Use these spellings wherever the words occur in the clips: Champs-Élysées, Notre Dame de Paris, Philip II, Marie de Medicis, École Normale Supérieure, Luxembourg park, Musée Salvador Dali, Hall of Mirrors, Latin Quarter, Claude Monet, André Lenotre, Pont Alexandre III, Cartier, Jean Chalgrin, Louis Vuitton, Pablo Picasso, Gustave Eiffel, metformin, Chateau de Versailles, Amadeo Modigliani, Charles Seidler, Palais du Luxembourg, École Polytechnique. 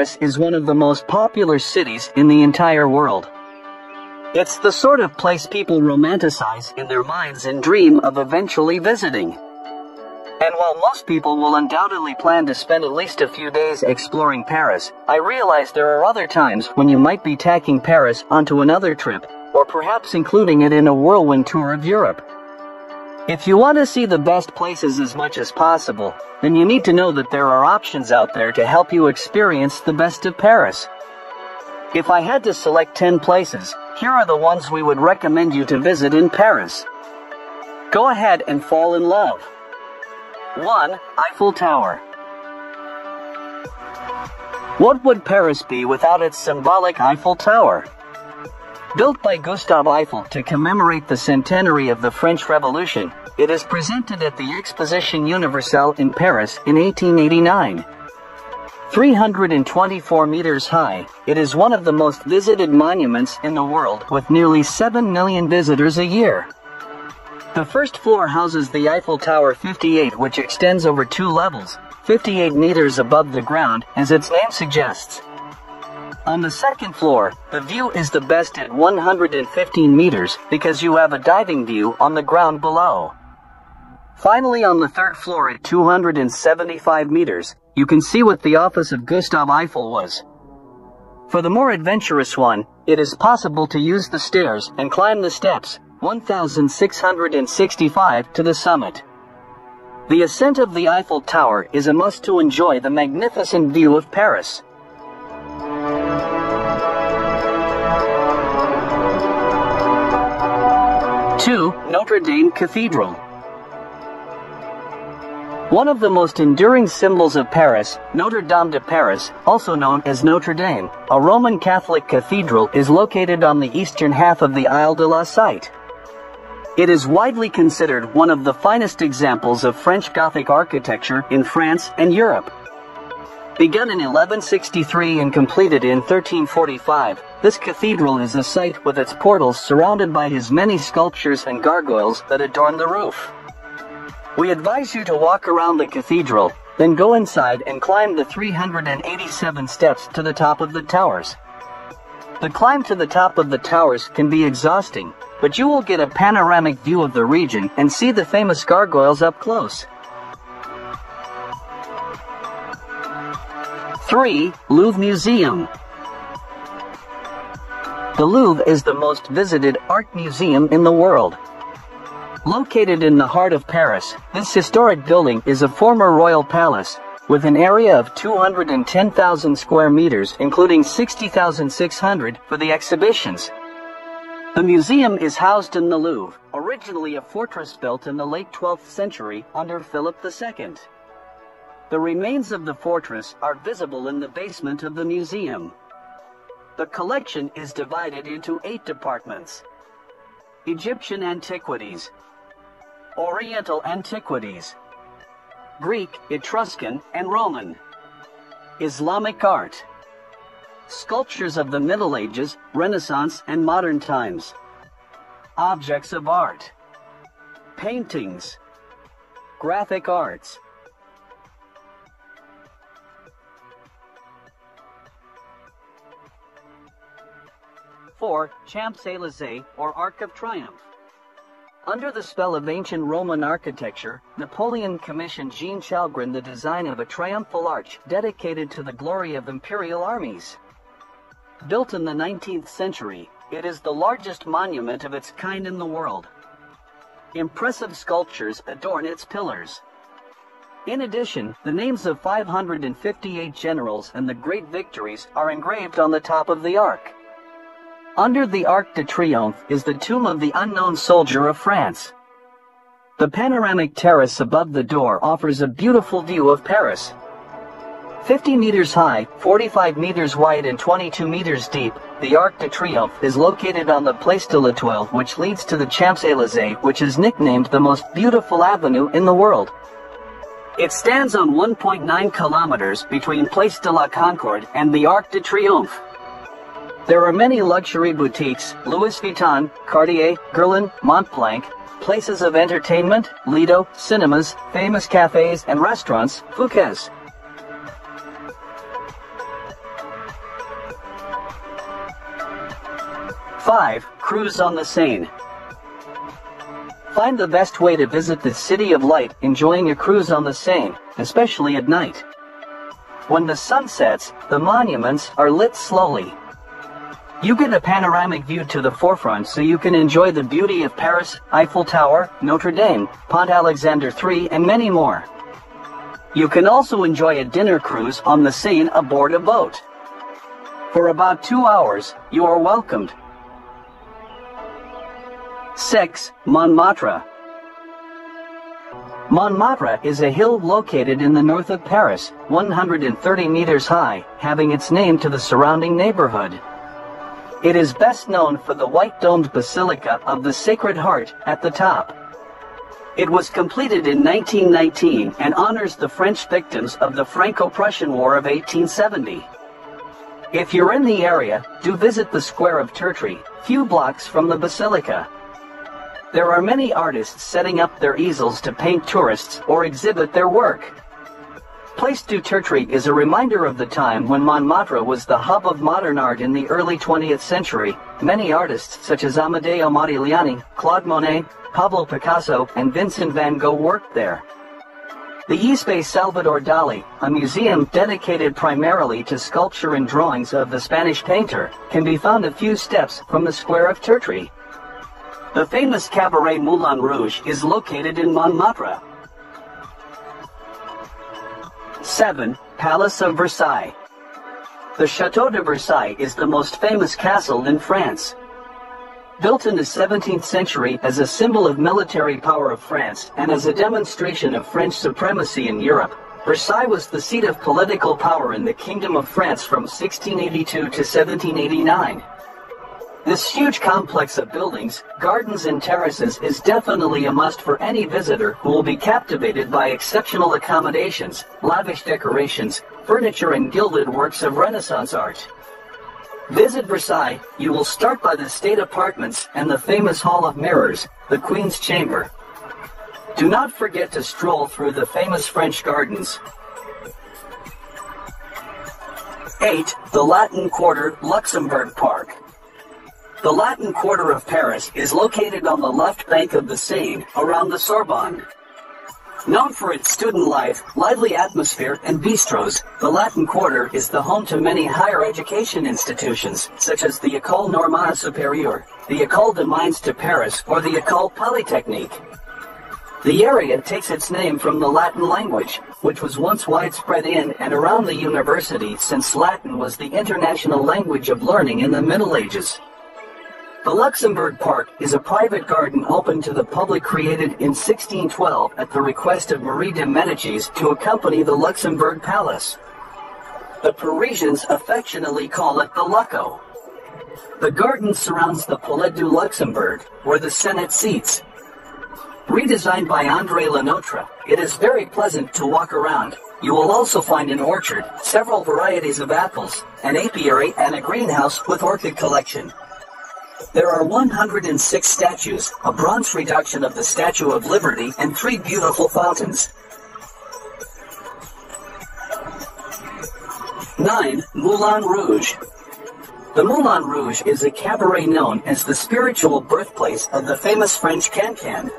Paris is one of the most popular cities in the entire world. It's the sort of place people romanticize in their minds and dream of eventually visiting. And while most people will undoubtedly plan to spend at least a few days exploring Paris, I realize there are other times when you might be tacking Paris onto another trip, or perhaps including it in a whirlwind tour of Europe. If you want to see the best places as much as possible, then you need to know that there are options out there to help you experience the best of Paris. If I had to select 10 places, here are the ones we would recommend you to visit in Paris. Go ahead and fall in love. 1. Eiffel Tower. What would Paris be without its symbolic Eiffel Tower? Built by Gustave Eiffel to commemorate the centenary of the French Revolution, it is presented at the Exposition Universelle in Paris in 1889. 324 meters high, it is one of the most visited monuments in the world, with nearly 7 million visitors a year. The first floor houses the Eiffel Tower 58, which extends over 2 levels, 58 meters above the ground, as its name suggests. On the second floor, the view is the best at 115 meters because you have a diving view on the ground below. Finally, on the third floor at 275 meters, you can see what the office of Gustave Eiffel was. For the more adventurous one, it is possible to use the stairs and climb the steps, 1,665, to the summit. The ascent of the Eiffel Tower is a must to enjoy the magnificent view of Paris. 2. Notre Dame Cathedral. One of the most enduring symbols of Paris, Notre Dame de Paris, also known as Notre Dame, a Roman Catholic cathedral, is located on the eastern half of the Ile de la Cité. It is widely considered one of the finest examples of French Gothic architecture in France and Europe. Begun in 1163 and completed in 1345, this cathedral is a site with its portals surrounded by his many sculptures and gargoyles that adorn the roof. We advise you to walk around the cathedral, then go inside and climb the 387 steps to the top of the towers. The climb to the top of the towers can be exhausting, but you will get a panoramic view of the region and see the famous gargoyles up close. 3. Louvre Museum. The Louvre is the most visited art museum in the world. Located in the heart of Paris, this historic building is a former royal palace, with an area of 210,000 square meters, including 60,600 for the exhibitions. The museum is housed in the Louvre, originally a fortress built in the late 12th century under Philip II. The remains of the fortress are visible in the basement of the museum. The collection is divided into 8 departments: Egyptian antiquities, Oriental antiquities, Greek, Etruscan, and Roman, Islamic art, sculptures of the Middle Ages, Renaissance, and modern times, objects of art, paintings, graphic arts. 4. Champs-Élysées, or Arc of Triomphe. Under the spell of ancient Roman architecture, Napoleon commissioned Jean Chalgrin the design of a triumphal arch dedicated to the glory of imperial armies. Built in the 19th century, it is the largest monument of its kind in the world. Impressive sculptures adorn its pillars. In addition, the names of 558 generals and the great victories are engraved on the top of the arch. Under the Arc de Triomphe is the tomb of the unknown soldier of France. The panoramic terrace above the door offers a beautiful view of Paris. 50 meters high, 45 meters wide, and 22 meters deep, the Arc de Triomphe is located on the Place de l'Étoile, which leads to the Champs-Élysées, which is nicknamed the most beautiful avenue in the world. It stands on 1.9 kilometers between Place de la Concorde and the Arc de Triomphe. There are many luxury boutiques, Louis Vuitton, Cartier, Guerlain, Montblanc, places of entertainment, Lido, cinemas, famous cafes and restaurants, Fouquet's. 5. Cruise on the Seine. Find the best way to visit the City of Light enjoying a cruise on the Seine, especially at night. When the sun sets, the monuments are lit slowly. You get a panoramic view to the forefront so you can enjoy the beauty of Paris, Eiffel Tower, Notre Dame, Pont Alexandre III, and many more. You can also enjoy a dinner cruise on the Seine aboard a boat. For about 2 hours, you are welcomed. 6. Montmartre. Montmartre is a hill located in the north of Paris, 130 meters high, having its name to the surrounding neighborhood. It is best known for the white-domed Basilica of the Sacred Heart at the top. It was completed in 1919 and honors the French victims of the Franco-Prussian War of 1870. If you're in the area, do visit the Square of Tertre, few blocks from the Basilica. There are many artists setting up their easels to paint tourists or exhibit their work. Place du Tertre is a reminder of the time when Montmartre was the hub of modern art in the early 20th century. Many artists such as Amadeo Modigliani, Claude Monet, Pablo Picasso, and Vincent van Gogh worked there. The Musée Salvador Dali, a museum dedicated primarily to sculpture and drawings of the Spanish painter, can be found a few steps from the Square of Tertre. The famous cabaret Moulin Rouge is located in Montmartre. 7. Palace of Versailles. The Chateau de Versailles is the most famous castle in France. Built in the 17th century as a symbol of military power of France and as a demonstration of French supremacy in Europe, Versailles was the seat of political power in the Kingdom of France from 1682 to 1789. This huge complex of buildings, gardens and terraces is definitely a must for any visitor who will be captivated by exceptional accommodations, lavish decorations, furniture and gilded works of Renaissance art. Visit Versailles, you will start by the state apartments and the famous Hall of Mirrors, the Queen's Chamber. Do not forget to stroll through the famous French gardens. 8. The Latin Quarter, Luxembourg Park. The Latin Quarter of Paris is located on the left bank of the Seine, around the Sorbonne. Known for its student life, lively atmosphere, and bistros, the Latin Quarter is the home to many higher education institutions, such as the École Normale Supérieure, the École des Mines de Paris, or the École Polytechnique. The area takes its name from the Latin language, which was once widespread in and around the university since Latin was the international language of learning in the Middle Ages. The Luxembourg Park is a private garden open to the public created in 1612 at the request of Marie de Medicis to accompany the Luxembourg Palace. The Parisians affectionately call it the Luco. The garden surrounds the Palais du Luxembourg, where the Senate seats. Redesigned by André Lenotre, it is very pleasant to walk around. You will also find an orchard, several varieties of apples, an apiary, and a greenhouse with orchid collection. There are 106 statues, a bronze reduction of the Statue of Liberty, and 3 beautiful fountains. 9. Moulin Rouge. The Moulin Rouge is a cabaret known as the spiritual birthplace of the famous French cancan.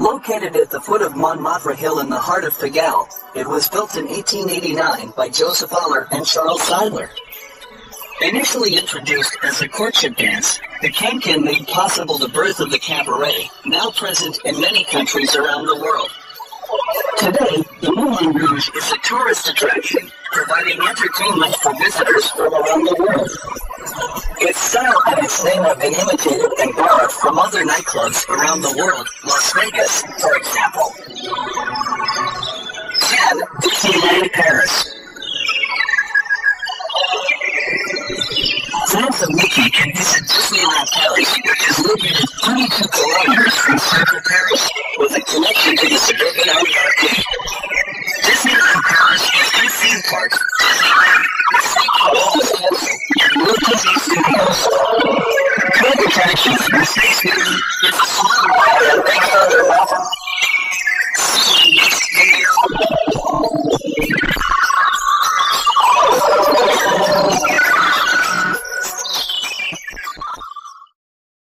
Located at the foot of Montmartre Hill in the heart of Pigalle, it was built in 1889 by Joseph Aller and Charles Seidler. Initially introduced as a courtship dance, the cancan made possible the birth of the cabaret, now present in many countries around the world. Today, the Moulin Rouge is a tourist attraction, providing entertainment for visitors from around the world. Its style and its name have been imitated and borrowed from other nightclubs around the world, Las Vegas, for example.